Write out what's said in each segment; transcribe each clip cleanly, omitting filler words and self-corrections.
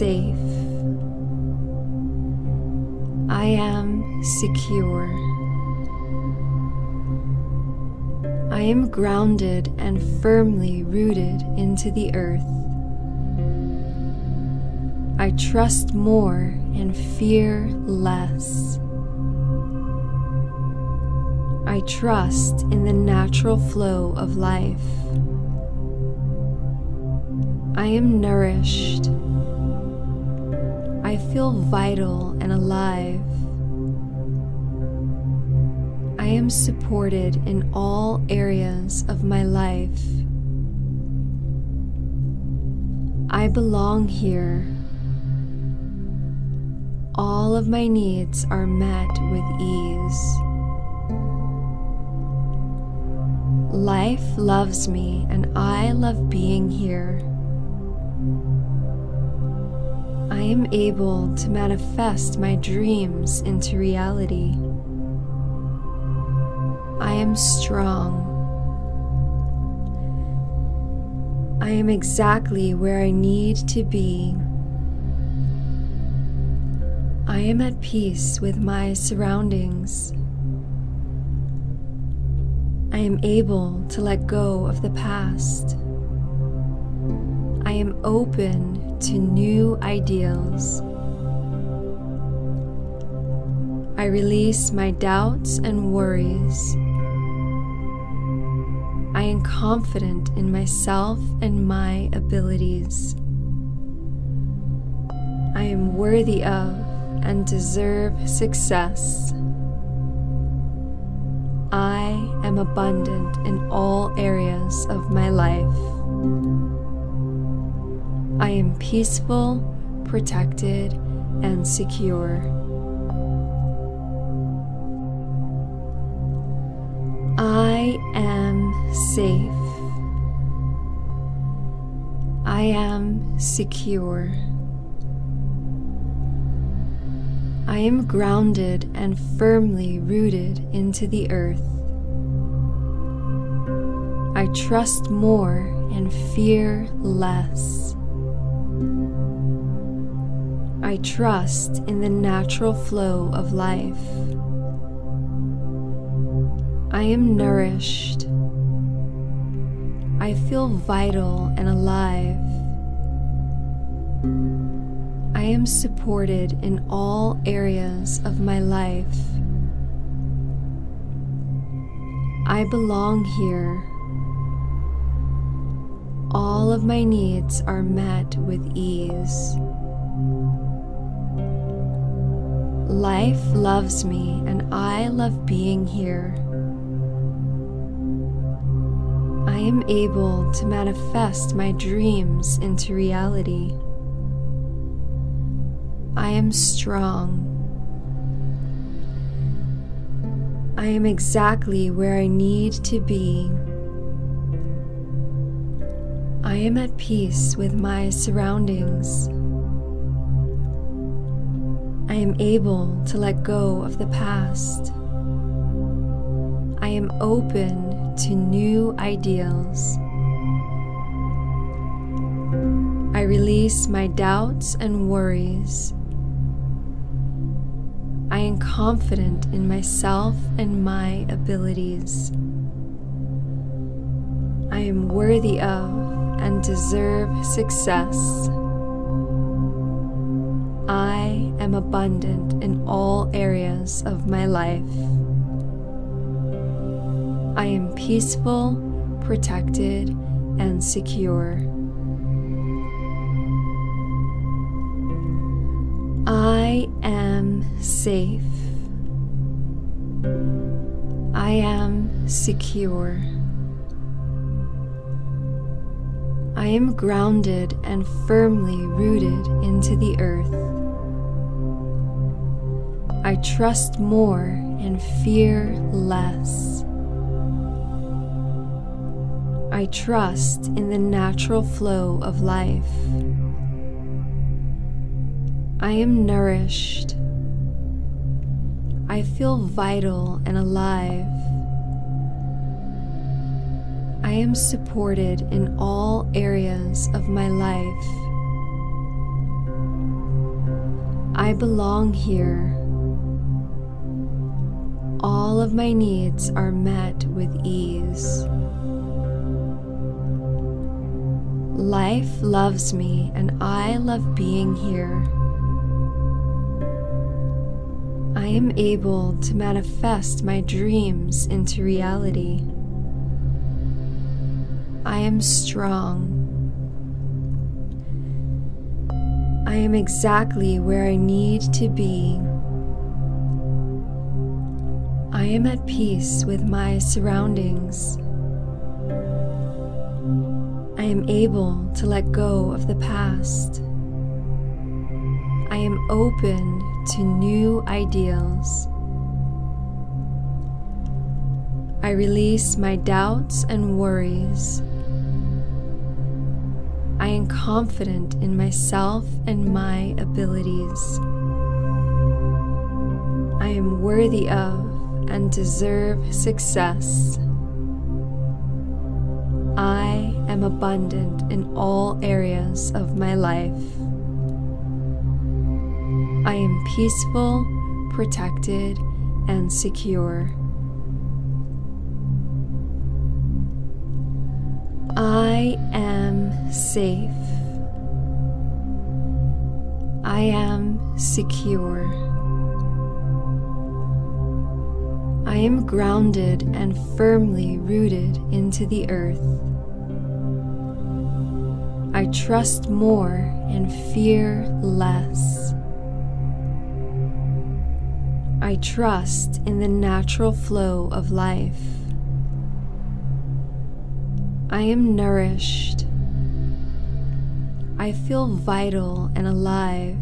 safe. I am secure. I am grounded and firmly rooted into the earth. I trust more and fear less. I trust in the natural flow of life. I am nourished. I feel vital and alive. I am supported in all areas of my life. I belong here. All of my needs are met with ease. Life loves me, and I love being here. I am able to manifest my dreams into reality. I am strong. I am exactly where I need to be. I am at peace with my surroundings. I am able to let go of the past. I am open to new ideals. I release my doubts and worries. I am confident in myself and my abilities. I am worthy of and deserve success. I am abundant in all areas of my life. I am peaceful, protected, and secure. I am safe. I am secure. I am grounded and firmly rooted into the earth. I trust more and fear less. I trust in the natural flow of life. I am nourished. I feel vital and alive. I am supported in all areas of my life. I belong here. All of my needs are met with ease. Life loves me, and I love being here. I am able to manifest my dreams into reality. I am strong. I am exactly where I need to be. I am at peace with my surroundings. I am able to let go of the past. I am open to new ideals. I release my doubts and worries. I am confident in myself and my abilities. I am worthy of and deserve success. I am abundant in all areas of my life. I am peaceful, protected, and secure. I am safe. I am secure. I am grounded and firmly rooted into the earth. I trust more and fear less. I trust in the natural flow of life. I am nourished. I feel vital and alive. I am supported in all areas of my life. I belong here. All of my needs are met with ease. Life loves me, and I love being here. I am able to manifest my dreams into reality. I am strong. I am exactly where I need to be. I am at peace with my surroundings. I am able to let go of the past. I am open to new ideals. I release my doubts and worries. I am confident in myself and my abilities. I am worthy of and deserve success. I am abundant in all areas of my life. I am peaceful, protected, and secure. I am safe. I am secure. I am grounded and firmly rooted into the earth. I trust more and fear less. I trust in the natural flow of life. I am nourished. I feel vital and alive.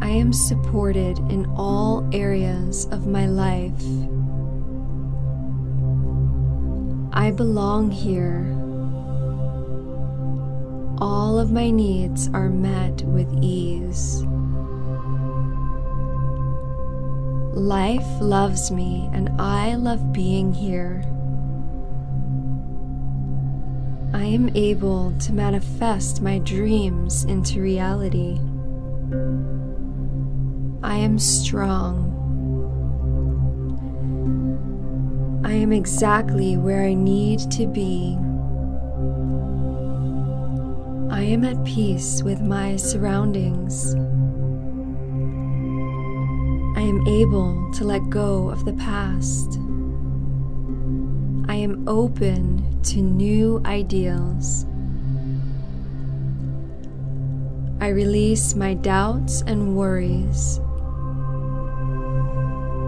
I am supported in all areas of my life. I belong here. All of my needs are met with ease. Life loves me, and I love being here. I am able to manifest my dreams into reality. I am strong. I am exactly where I need to be. I am at peace with my surroundings. I am able to let go of the past. I am open to new ideals. I release my doubts and worries.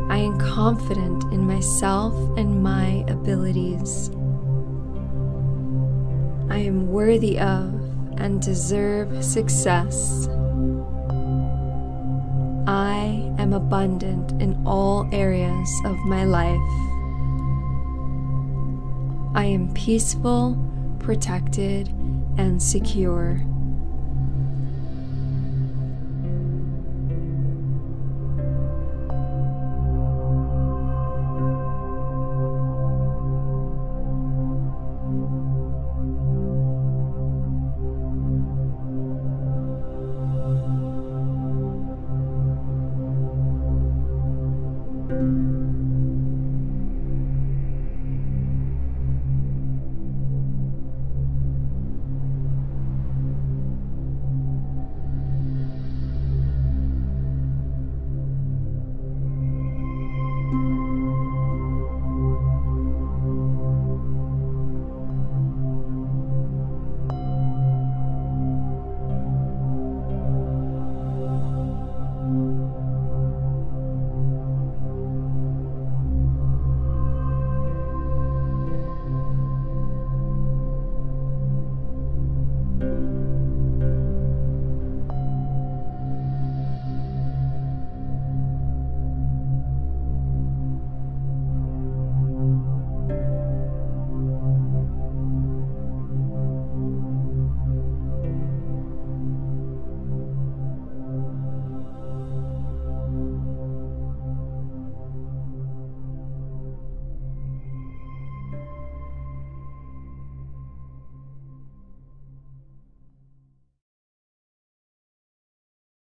I am confident in myself and my abilities. I am worthy of and deserve success. I am abundant in all areas of my life. I am peaceful, protected, and secure.